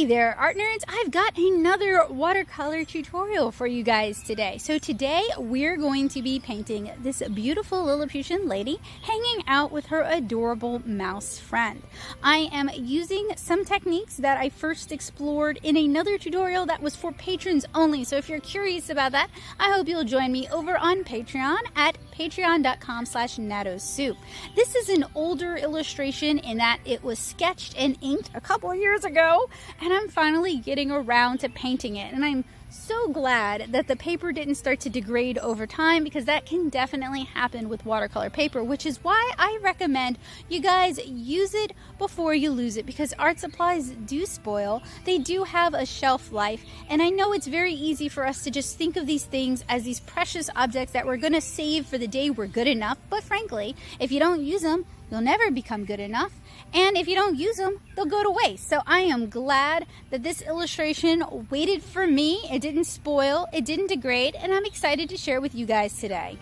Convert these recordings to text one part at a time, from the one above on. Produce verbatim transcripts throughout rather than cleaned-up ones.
Hey there, art nerds! I've got another watercolor tutorial for you guys today. So today we're going to be painting this beautiful Lilliputian lady hanging out with her adorable mouse friend. I am using some techniques that I first explored in another tutorial that was for patrons only. So if you're curious about that, I hope you'll join me over on Patreon at patreon dot com slash nattosoup. This is an older illustration in that it was sketched and inked a couple of years ago, and I'm finally getting around to painting it, and I'm so glad that the paper didn't start to degrade over time, because that can definitely happen with watercolor paper, which is why I recommend you guys use it before you lose it, because art supplies do spoil. They do have a shelf life, and I know it's very easy for us to just think of these things as these precious objects that we're going to save for the day we're good enough, but frankly, if you don't use them, you'll never become good enough. And if you don't use them, they'll go to waste. So I am glad that this illustration waited for me. It didn't spoil, it didn't degrade, and I'm excited to share with you guys today.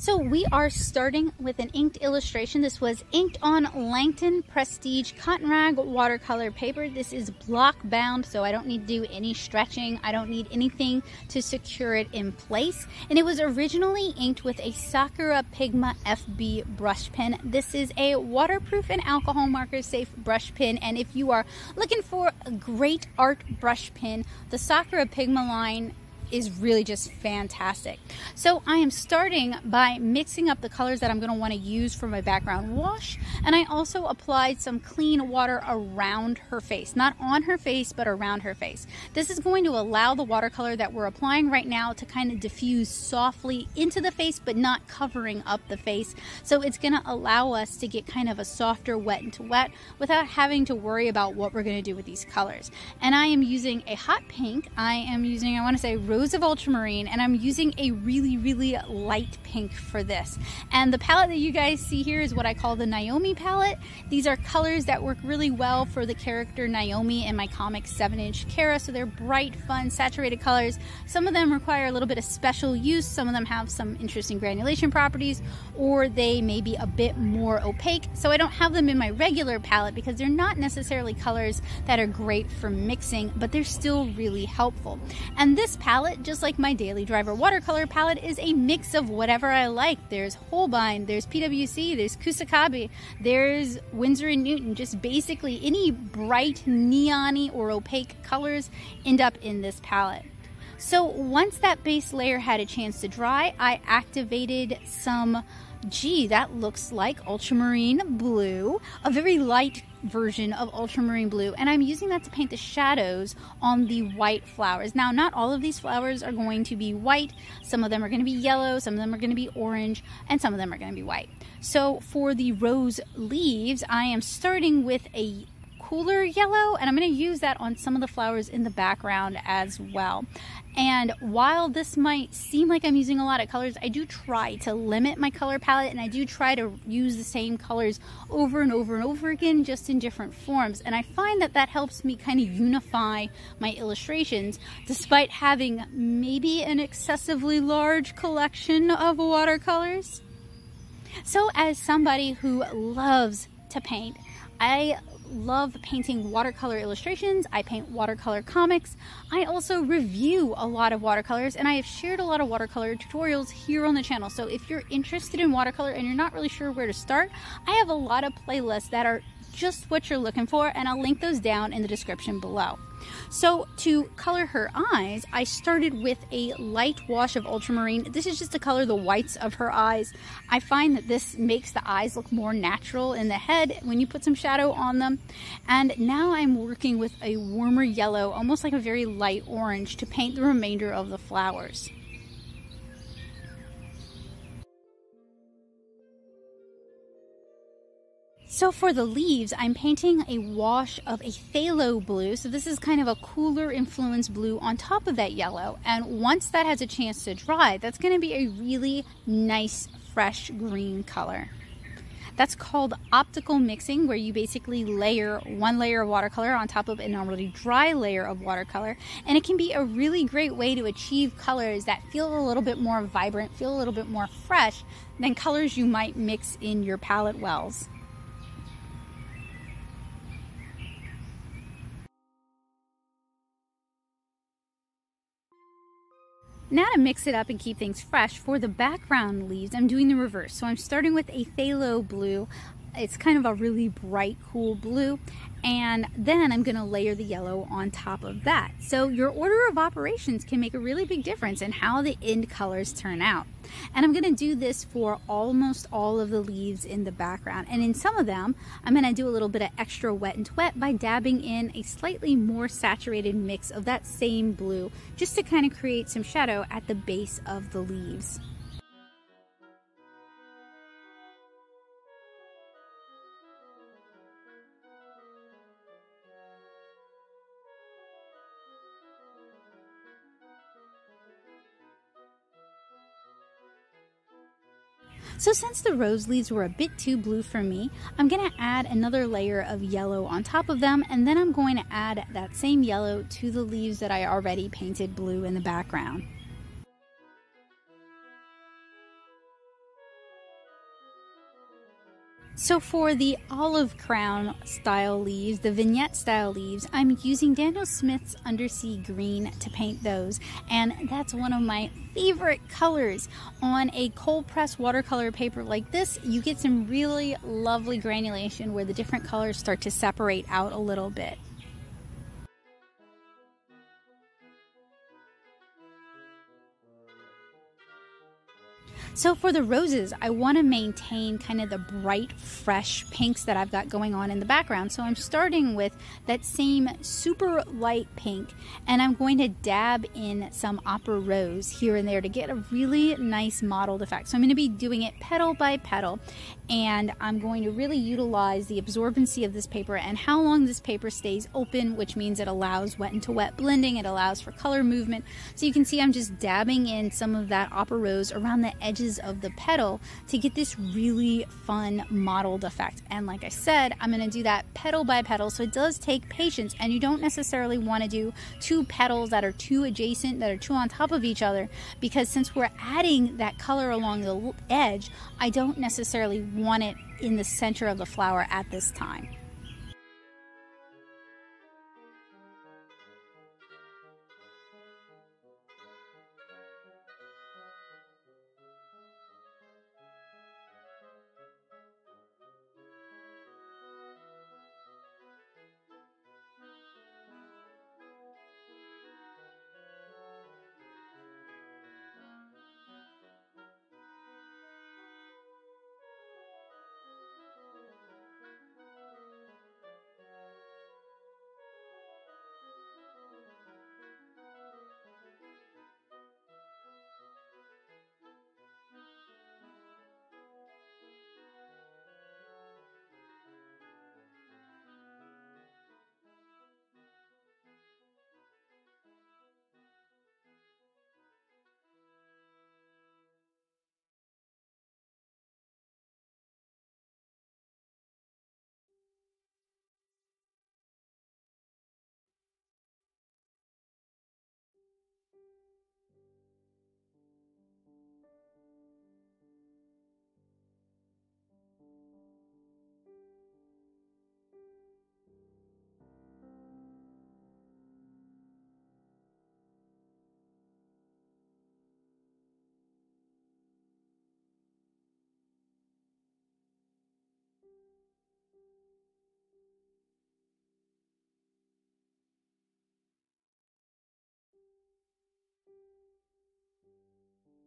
So we are starting with an inked illustration. This was inked on Langton Prestige Cotton Rag watercolor paper. This is block bound, so I don't need to do any stretching. I don't need anything to secure it in place. And it was originally inked with a Sakura Pigma F B brush pen. This is a waterproof and alcohol marker safe brush pen. And if you are looking for a great art brush pen, the Sakura Pigma line is really just fantastic. So I am starting by mixing up the colors that I'm going to want to use for my background wash, and I also applied some clean water around her face, not on her face but around her face. This is going to allow the watercolor that we're applying right now to kind of diffuse softly into the face but not covering up the face, so it's going to allow us to get kind of a softer wet into wet without having to worry about what we're going to do with these colors. And I am using a hot pink, I am using I want to say rose of ultramarine, and I'm using a really really light pink for this. And the palette that you guys see here is what I call the Naomi palette. These are colors that work really well for the character Naomi in my comic seven inch Kara, so they're bright, fun, saturated colors. Some of them require a little bit of special use, some of them have some interesting granulation properties, or they may be a bit more opaque, so I don't have them in my regular palette because they're not necessarily colors that are great for mixing, but they're still really helpful. And this palette, just like my Daily Driver watercolor palette, is a mix of whatever I like. There's Holbein, there's P W C, there's Kusakabe, there's Winsor and Newton. Just basically any bright neon-y or opaque colors end up in this palette. So once that base layer had a chance to dry, I activated some, gee, that looks like ultramarine blue, a very light version of ultramarine blue, and I'm using that to paint the shadows on the white flowers. Now, not all of these flowers are going to be white. Some of them are going to be yellow, some of them are going to be orange, and some of them are going to be white. So for the rose leaves, I am starting with a cooler yellow, and I'm going to use that on some of the flowers in the background as well. And while this might seem like I'm using a lot of colors, I do try to limit my color palette, and I do try to use the same colors over and over and over again, just in different forms. And I find that that helps me kind of unify my illustrations, despite having maybe an excessively large collection of watercolors. So as somebody who loves to paint, I love painting watercolor illustrations. I paint watercolor comics. I also review a lot of watercolors, and I have shared a lot of watercolor tutorials here on the channel. So if you're interested in watercolor and you're not really sure where to start, I have a lot of playlists that are just what you're looking for, and I'll link those down in the description below. So to color her eyes, I started with a light wash of ultramarine. This is just to color the whites of her eyes. I find that this makes the eyes look more natural in the head when you put some shadow on them. And now I'm working with a warmer yellow, almost like a very light orange, to paint the remainder of the flowers. So for the leaves, I'm painting a wash of a phthalo blue. So this is kind of a cooler influence blue on top of that yellow. And once that has a chance to dry, that's going to be a really nice, fresh green color. That's called optical mixing, where you basically layer one layer of watercolor on top of an already dry layer of watercolor. And it can be a really great way to achieve colors that feel a little bit more vibrant, feel a little bit more fresh than colors you might mix in your palette wells. Now to mix it up and keep things fresh, for the background leaves, I'm doing the reverse. So I'm starting with a phthalo blue. It's kind of a really bright, cool blue. And then I'm gonna layer the yellow on top of that. So your order of operations can make a really big difference in how the end colors turn out. And I'm gonna do this for almost all of the leaves in the background. And in some of them, I'm gonna do a little bit of extra wet and wet by dabbing in a slightly more saturated mix of that same blue, just to kind of create some shadow at the base of the leaves. So since the rose leaves were a bit too blue for me, I'm gonna add another layer of yellow on top of them, and then I'm going to add that same yellow to the leaves that I already painted blue in the background. So for the olive crown style leaves, the vignette style leaves, I'm using Daniel Smith's Undersea Green to paint those, and that's one of my favorite colors. On a cold press watercolor paper like this, you get some really lovely granulation where the different colors start to separate out a little bit. So for the roses, I want to maintain kind of the bright, fresh pinks that I've got going on in the background. So I'm starting with that same super light pink, and I'm going to dab in some opera rose here and there to get a really nice mottled effect. So I'm going to be doing it petal by petal, and I'm going to really utilize the absorbency of this paper and how long this paper stays open, which means it allows wet into wet blending, it allows for color movement. So you can see I'm just dabbing in some of that opera rose around the edges of the petal to get this really fun mottled effect. And like I said, I'm going to do that petal by petal, so it does take patience, and you don't necessarily want to do two petals that are too adjacent, that are too on top of each other, because since we're adding that color along the edge, I don't necessarily want it in the center of the flower at this time.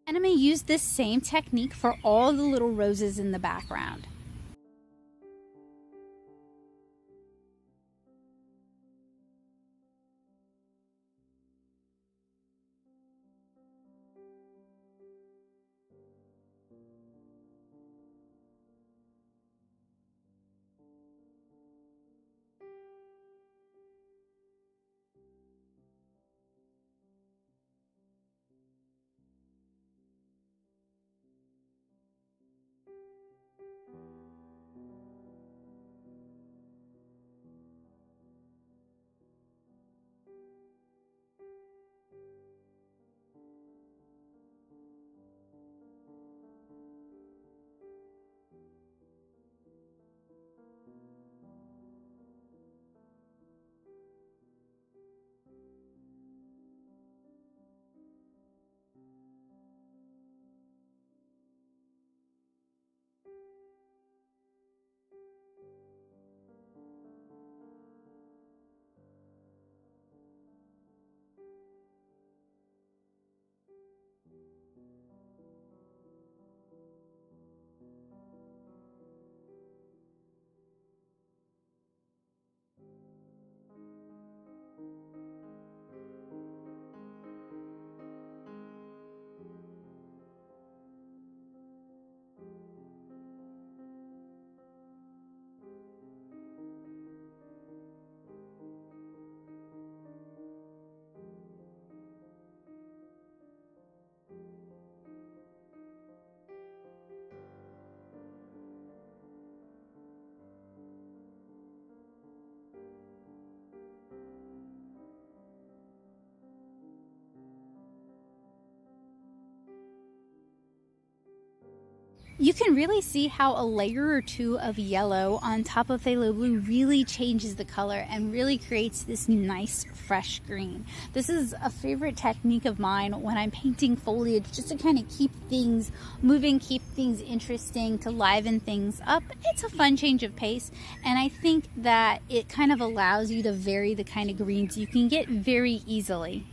And I'm going to use this same technique for all the little roses in the background. You can really see how a layer or two of yellow on top of phthalo blue really changes the color and really creates this nice fresh green. This is a favorite technique of mine when I'm painting foliage, just to kind of keep things moving, keep things interesting, to liven things up. It's a fun change of pace, and I think that it kind of allows you to vary the kind of greens you can get very easily.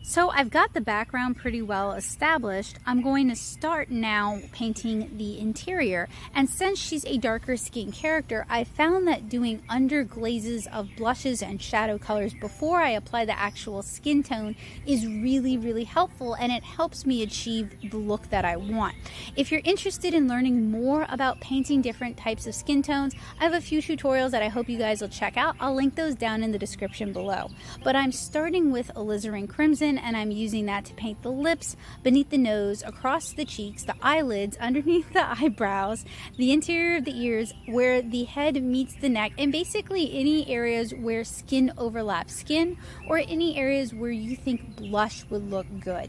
So I've got the background pretty well established. I'm going to start now painting the interior. And since she's a darker skinned character, I found that doing under glazes of blushes and shadow colors before I apply the actual skin tone is really, really helpful, and it helps me achieve the look that I want. If you're interested in learning more about painting different types of skin tones, I have a few tutorials that I hope you guys will check out. I'll link those down in the description below. But I'm starting with Alizarin Crimson, and I'm using that to paint the lips, beneath the nose, across the cheeks, the eyelids, underneath the eyebrows, the interior of the ears, where the head meets the neck, and basically any areas where skin overlaps skin, or any areas where you think blush would look good.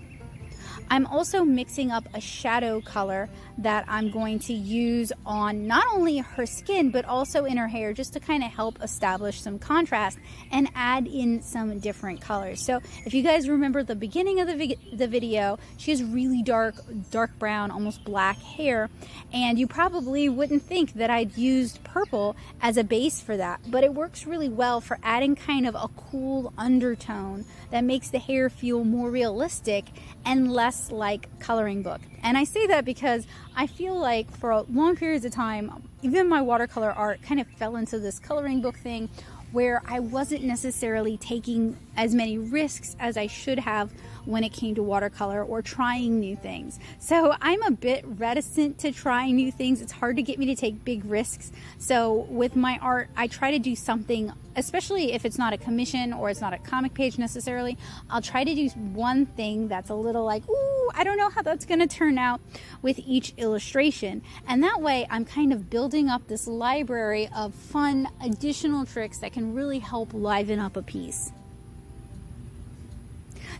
I'm also mixing up a shadow color that I'm going to use on not only her skin, but also in her hair, just to kind of help establish some contrast and add in some different colors. So if you guys remember the beginning of the, vi the video, she has really dark, dark brown, almost black hair, and you probably wouldn't think that I'd used purple as a base for that, but it works really well for adding kind of a cool undertone that makes the hair feel more realistic and less like coloring book. And I say that because I feel like for long periods of time, even my watercolor art kind of fell into this coloring book thing where I wasn't necessarily taking as many risks as I should have when it came to watercolor or trying new things. So I'm a bit reticent to try new things. It's hard to get me to take big risks. So with my art, I try to do something, especially if it's not a commission or it's not a comic page necessarily, I'll try to do one thing that's a little like, ooh, I don't know how that's gonna turn out with each illustration. And that way I'm kind of building up this library of fun additional tricks that can really help liven up a piece.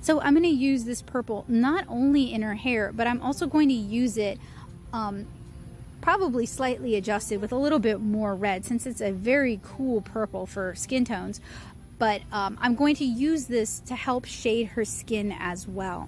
So I'm going to use this purple not only in her hair, but I'm also going to use it um, probably slightly adjusted with a little bit more red, since it's a very cool purple for skin tones, but um, I'm going to use this to help shade her skin as well.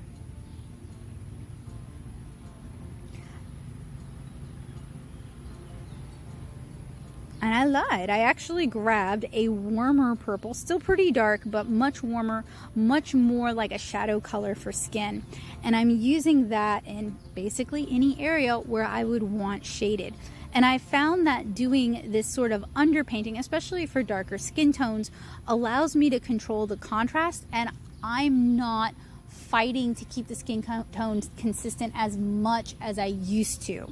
And I lied, I actually grabbed a warmer purple, still pretty dark, but much warmer, much more like a shadow color for skin. And I'm using that in basically any area where I would want shaded. And I found that doing this sort of underpainting, especially for darker skin tones, allows me to control the contrast, and I'm not fighting to keep the skin tones consistent as much as I used to.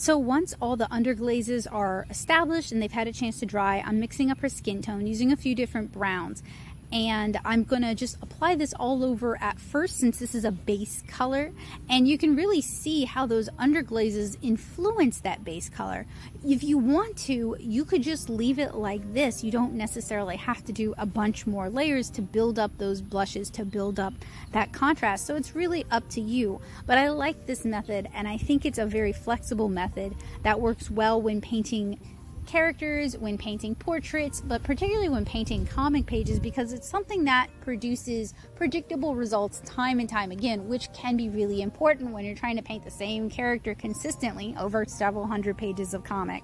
So once all the underglazes are established and they've had a chance to dry, I'm mixing up her skin tone using a few different browns. And I'm gonna just apply this all over at first, since this is a base color, and you can really see how those underglazes influence that base color. If you want to, you could just leave it like this. You don't necessarily have to do a bunch more layers to build up those blushes, to build up that contrast. So it's really up to you, but I like this method, and I think it's a very flexible method that works well when painting characters, when painting portraits, but particularly when painting comic pages, because it's something that produces predictable results time and time again, which can be really important when you're trying to paint the same character consistently over several hundred pages of comic.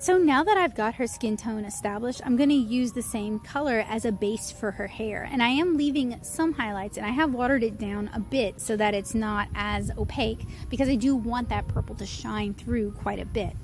So now that I've got her skin tone established, I'm going to use the same color as a base for her hair. And I am leaving some highlights, and I have watered it down a bit so that it's not as opaque, because I do want that purple to shine through quite a bit.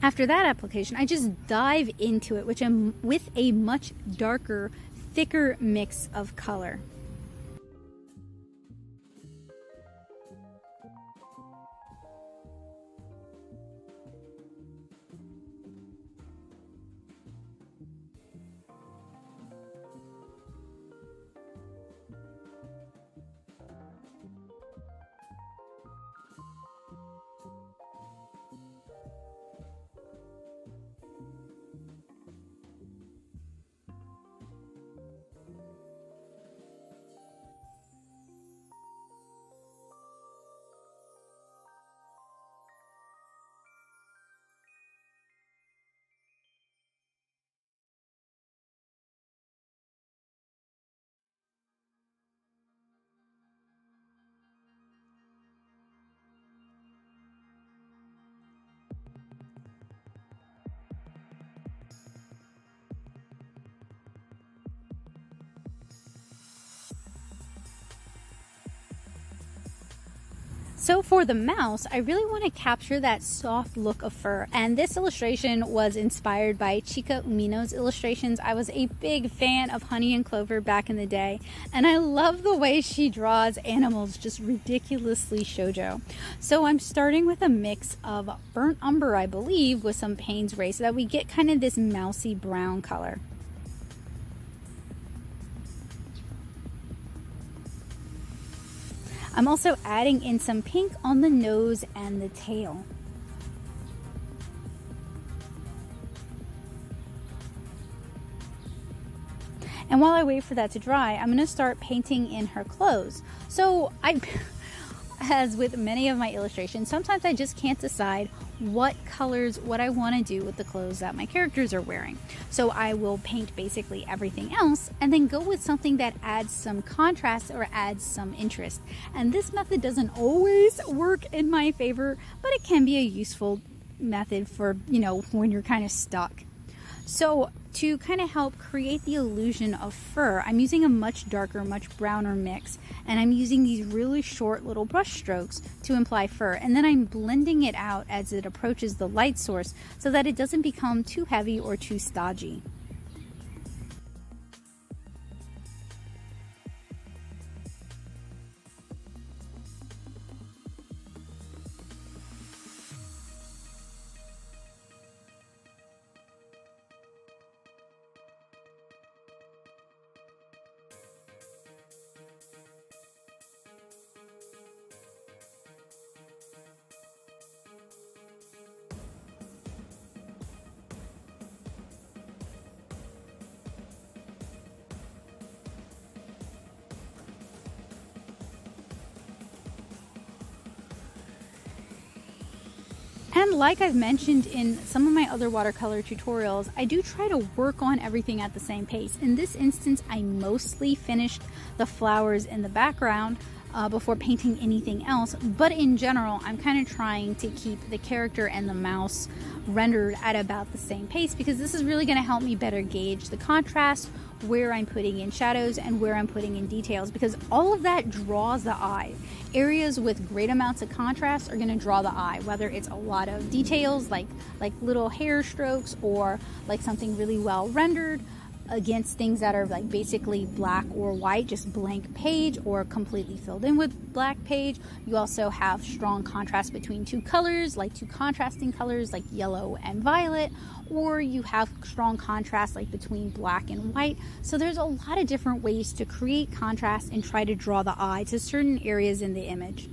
After that application, I just dive into it, which I'm with a much darker, thicker mix of color. So for the mouse, I really want to capture that soft look of fur, and this illustration was inspired by Chika Umino's illustrations. I was a big fan of Honey and Clover back in the day, and I love the way she draws animals just ridiculously shoujo. So I'm starting with a mix of burnt umber, I believe, with some Payne's gray, so that we get kind of this mousy brown color. I'm also adding in some pink on the nose and the tail. And while I wait for that to dry, I'm going to start painting in her clothes. So I, as with many of my illustrations, sometimes I just can't decide what colors, what I want to do with the clothes that my characters are wearing. So I will paint basically everything else and then go with something that adds some contrast or adds some interest. And this method doesn't always work in my favor, but it can be a useful method for, you know, when you're kind of stuck. So to kind of help create the illusion of fur, I'm using a much darker, much browner mix, and I'm using these really short little brush strokes to imply fur, and then I'm blending it out as it approaches the light source so that it doesn't become too heavy or too stodgy. And like I've mentioned in some of my other watercolor tutorials, I do try to work on everything at the same pace. In this instance, I mostly finished the flowers in the background uh, before painting anything else. But in general, I'm kind of trying to keep the character and the mouse rendered at about the same pace, because this is really going to help me better gauge the contrast, where I'm putting in shadows and where I'm putting in details, because all of that draws the eye. Areas with great amounts of contrast are going to draw the eye, whether it's a lot of details like like little hair strokes, or like something really well rendered against things that are like basically black or white, just blank page or completely filled in with black page. You also have strong contrast between two colors, like two contrasting colors like yellow and violet, or you have strong contrast like between black and white. So there's a lot of different ways to create contrast and try to draw the eye to certain areas in the image.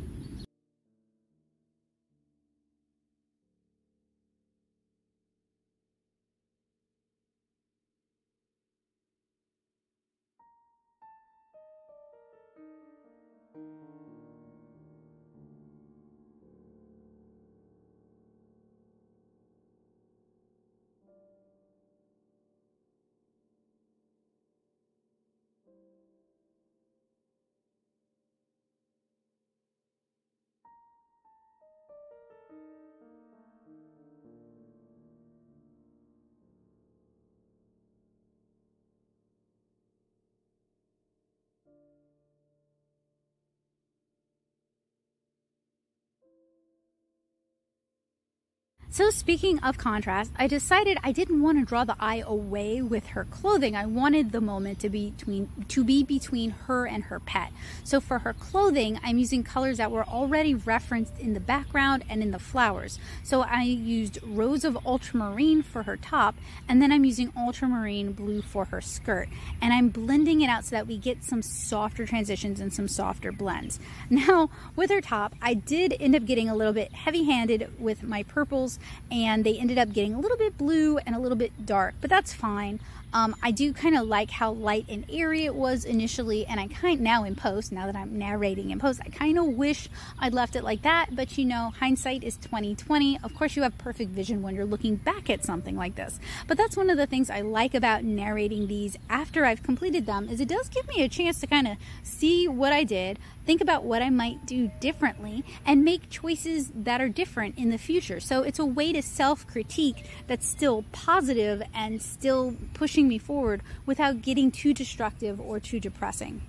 So speaking of contrast, I decided I didn't want to draw the eye away with her clothing. I wanted the moment to be between, to be between her and her pet. So for her clothing, I'm using colors that were already referenced in the background and in the flowers. So I used rose of ultramarine for her top, and then I'm using ultramarine blue for her skirt. And I'm blending it out so that we get some softer transitions and some softer blends. Now, with her top, I did end up getting a little bit heavy-handed with my purples, and they ended up getting a little bit blue and a little bit dark, but that's fine. Um, I do kind of like how light and airy it was initially, and I kind of now in post, now that I'm narrating in post, I kind of wish I'd left it like that, but you know, hindsight is twenty twenty. Of course you have perfect vision when you're looking back at something like this, but that's one of the things I like about narrating these after I've completed them, is it does give me a chance to kind of see what I did, think about what I might do differently, and make choices that are different in the future. So it's a way to self-critique that's still positive and still pushing me forward without getting too destructive or too depressing.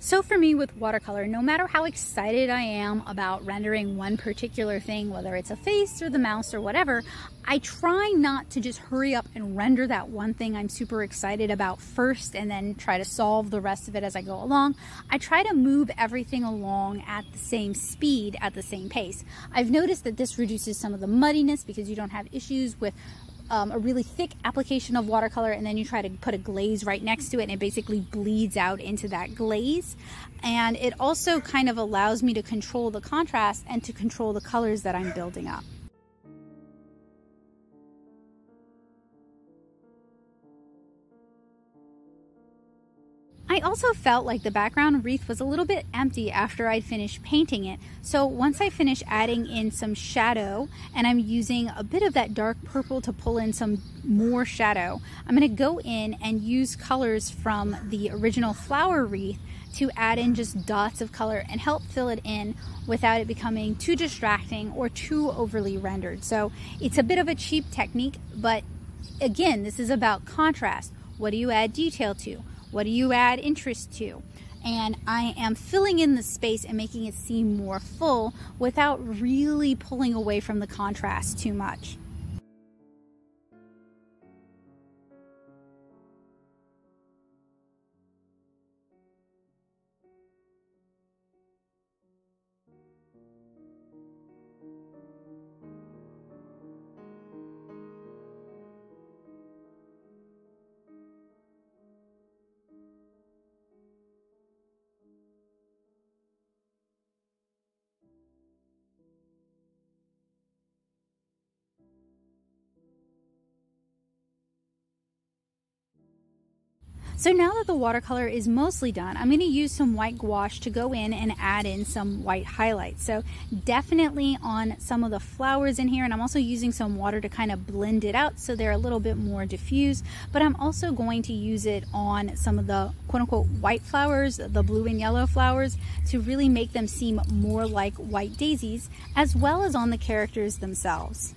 So for me with watercolor, no matter how excited I am about rendering one particular thing, whether it's a face or the mouse or whatever, I try not to just hurry up and render that one thing I'm super excited about first and then try to solve the rest of it as I go along. I try to move everything along at the same speed, at the same pace. I've noticed that this reduces some of the muddiness, because you don't have issues with Um, a really thick application of watercolor and then you try to put a glaze right next to it and it basically bleeds out into that glaze. And it also kind of allows me to control the contrast and to control the colors that I'm building up. I also felt like the background wreath was a little bit empty after I'd finished painting it. So once I finish adding in some shadow, and I'm using a bit of that dark purple to pull in some more shadow, I'm going to go in and use colors from the original flower wreath to add in just dots of color and help fill it in without it becoming too distracting or too overly rendered. So it's a bit of a cheap technique, but again, this is about contrast. What do you add detail to? What do you add interest to? And I am filling in the space and making it seem more full without really pulling away from the contrast too much. So now that the watercolor is mostly done, I'm going to use some white gouache to go in and add in some white highlights. So definitely on some of the flowers in here, and I'm also using some water to kind of blend it out so they're a little bit more diffused, but I'm also going to use it on some of the quote-unquote white flowers, the blue and yellow flowers, to really make them seem more like white daisies, as well as on the characters themselves.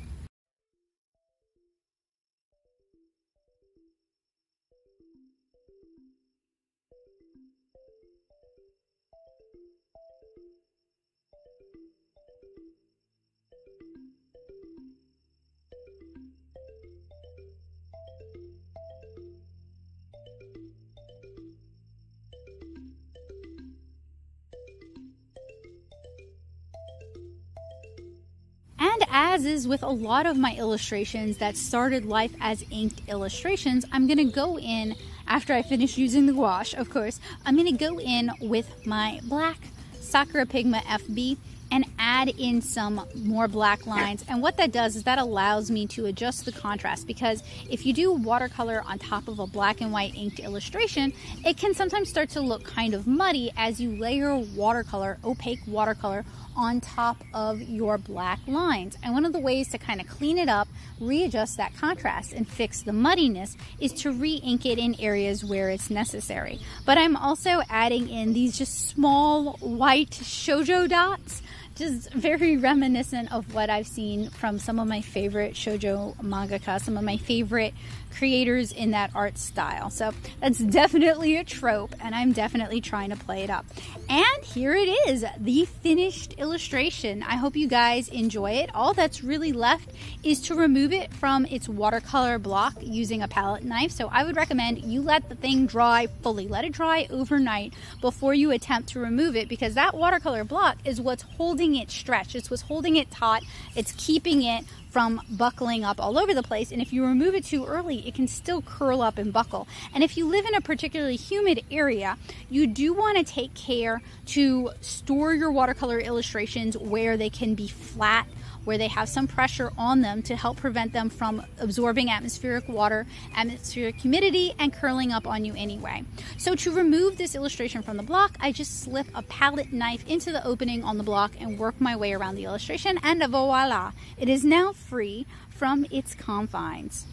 As is with a lot of my illustrations that started life as inked illustrations, I'm going to go in, after I finish using the gouache, of course, I'm going to go in with my black Sakura Pigma F B and add in some more black lines. And what that does is that allows me to adjust the contrast, because if you do watercolor on top of a black and white inked illustration, it can sometimes start to look kind of muddy as you layer watercolor, opaque watercolor, on top of your black lines. And one of the ways to kind of clean it up, readjust that contrast, and fix the muddiness is to re-ink it in areas where it's necessary. But I'm also adding in these just small white shoujo dots, just very reminiscent of what I've seen from some of my favorite shoujo mangaka, some of my favorite creators in that art style. So that's definitely a trope, and I'm definitely trying to play it up. And here it is, the finished illustration. I hope you guys enjoy it. All that's really left is to remove it from its watercolor block using a palette knife. So I would recommend you let the thing dry fully. Let it dry overnight before you attempt to remove it, because that watercolor block is what's holding it stretched. It's what's holding it taut. It's keeping it from buckling up all over the place. And if you remove it too early, it can still curl up and buckle. And if you live in a particularly humid area, you do want to take care to store your watercolor illustrations where they can be flat, where they have some pressure on them to help prevent them from absorbing atmospheric water, atmospheric humidity, and curling up on you anyway. So to remove this illustration from the block, I just slip a palette knife into the opening on the block and work my way around the illustration, and voila, it is now free from its confines.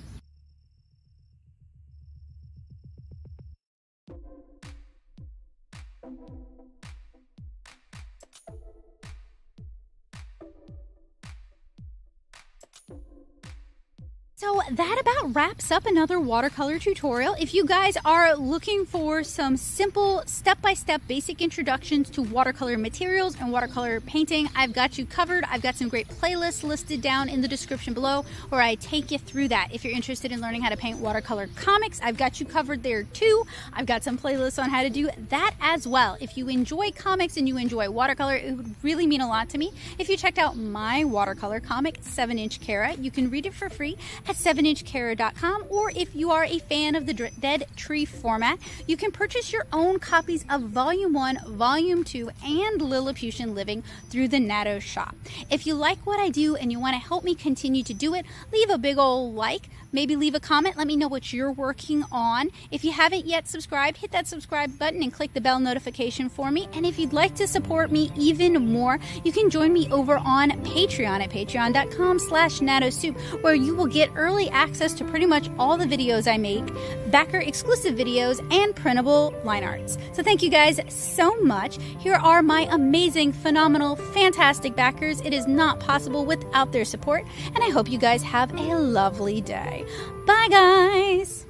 So that about wraps up another watercolor tutorial. If you guys are looking for some simple step-by-step basic introductions to watercolor materials and watercolor painting, I've got you covered. I've got some great playlists listed down in the description below where I take you through that. If you're interested in learning how to paint watercolor comics, I've got you covered there too. I've got some playlists on how to do that as well. If you enjoy comics and you enjoy watercolor, it would really mean a lot to me if you checked out my watercolor comic, seven inch Kara. You can read it for free at seven inch kara dot com, or if you are a fan of the Dead Tree format, you can purchase your own copies of Volume one, Volume two, and Lilliputian Living through the Natto shop. If you like what I do and you want to help me continue to do it, leave a big old like, maybe leave a comment, let me know what you're working on. If you haven't yet subscribed, hit that subscribe button and click the bell notification for me. And if you'd like to support me even more, you can join me over on Patreon at patreon dot com slash nattosoup, where you will get early access to pretty much all the videos I make, backer exclusive videos, and printable line arts. So thank you guys so much. Here are my amazing, phenomenal, fantastic backers. It is not possible without their support, and I hope you guys have a lovely day. Bye guys!